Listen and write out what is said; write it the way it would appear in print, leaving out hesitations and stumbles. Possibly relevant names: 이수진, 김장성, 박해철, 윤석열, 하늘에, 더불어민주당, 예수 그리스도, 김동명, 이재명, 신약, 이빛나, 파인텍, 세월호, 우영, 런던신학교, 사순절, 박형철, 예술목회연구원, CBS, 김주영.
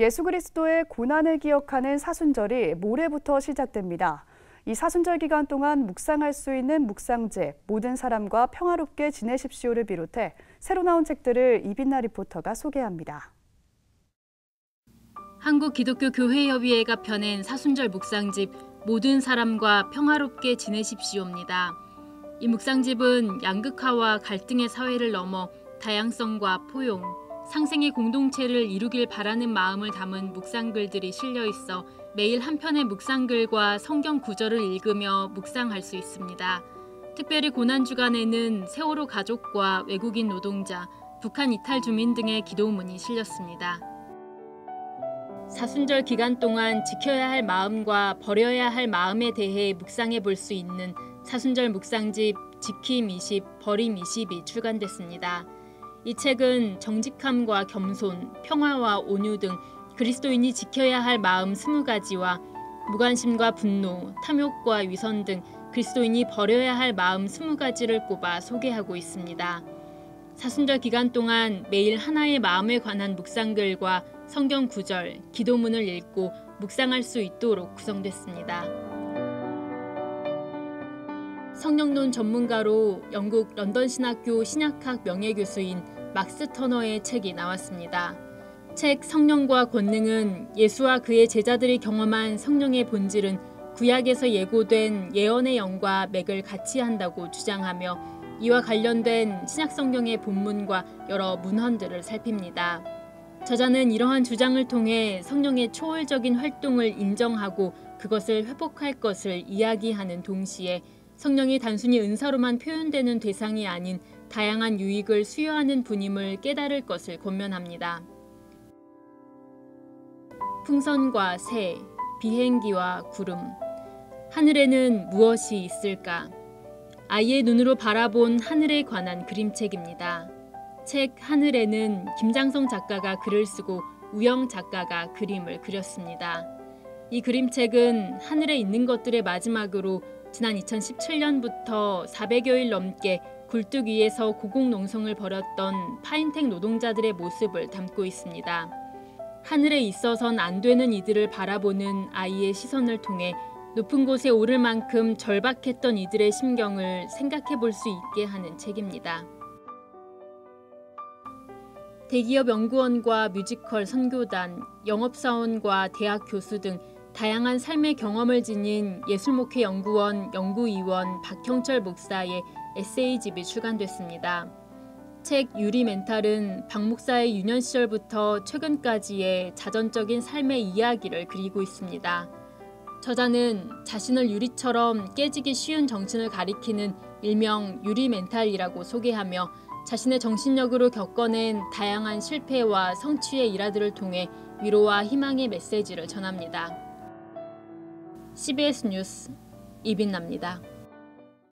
예수 그리스도의 고난을 기억하는 사순절이 모레부터 시작됩니다. 이 사순절 기간 동안 묵상할 수 있는 묵상제, 모든 사람과 평화롭게 지내십시오를 비롯해 새로 나온 책들을 이빛나 리포터가 소개합니다. 한국기독교교회협의회가 펴낸 사순절 묵상집, 모든 사람과 평화롭게 지내십시오입니다. 이 묵상집은 양극화와 갈등의 사회를 넘어 다양성과 포용, 상생의 공동체를 이루길 바라는 마음을 담은 묵상글들이 실려 있어 매일 한 편의 묵상글과 성경 구절을 읽으며 묵상할 수 있습니다. 특별히 고난 주간에는 세월호 가족과 외국인 노동자, 북한 이탈 주민 등의 기도문이 실렸습니다. 사순절 기간 동안 지켜야 할 마음과 버려야 할 마음에 대해 묵상해 볼 수 있는 사순절 묵상집 지킴 20, 버림 20이 출간됐습니다. 이 책은 정직함과 겸손, 평화와 온유 등 그리스도인이 지켜야 할 마음 20가지와 무관심과 분노, 탐욕과 위선 등 그리스도인이 버려야 할 마음 20가지를 꼽아 소개하고 있습니다. 사순절 기간 동안 매일 하나의 마음에 관한 묵상글과 성경 구절, 기도문을 읽고 묵상할 수 있도록 구성됐습니다. 성령론 전문가로 영국 런던신학교 신약학 명예교수인 막스 터너의 책이 나왔습니다. 책 성령과 권능은 예수와 그의 제자들이 경험한 성령의 본질은 구약에서 예고된 예언의 영과 맥을 같이 한다고 주장하며 이와 관련된 신약 성경의 본문과 여러 문헌들을 살핍니다. 저자는 이러한 주장을 통해 성령의 초월적인 활동을 인정하고 그것을 회복할 것을 이야기하는 동시에 성령이 단순히 은사로만 표현되는 대상이 아닌 다양한 유익을 수여하는 분임을 깨달을 것을 권면합니다. 풍선과 새, 비행기와 구름, 하늘에는 무엇이 있을까? 아이의 눈으로 바라본 하늘에 관한 그림책입니다. 책 하늘에는 김장성 작가가 글을 쓰고 우영 작가가 그림을 그렸습니다. 이 그림책은 하늘에 있는 것들의 마지막으로 지난 2017년부터 400여일 넘게 굴뚝위에서 고공농성을 벌였던 파인텍 노동자들의 모습을 담고 있습니다. 하늘에 있어선 안 되는 이들을 바라보는 아이의 시선을 통해 높은 곳에 오를 만큼 절박했던 이들의 심경을 생각해 볼 수 있게 하는 책입니다. 대기업 연구원과 뮤지컬 선교단, 영업사원과 대학 교수 등 다양한 삶의 경험을 지닌 예술목회 연구원, 연구위원 박형철 목사의 에세이집이 출간됐습니다. 책 유리 멘탈은 박 목사의 유년 시절부터 최근까지의 자전적인 삶의 이야기를 그리고 있습니다. 저자는 자신을 유리처럼 깨지기 쉬운 정신을 가리키는 일명 유리 멘탈이라고 소개하며 자신의 정신력으로 겪어낸 다양한 실패와 성취의 일화들을 통해 위로와 희망의 메시지를 전합니다. CBS 뉴스 이빛나입니다.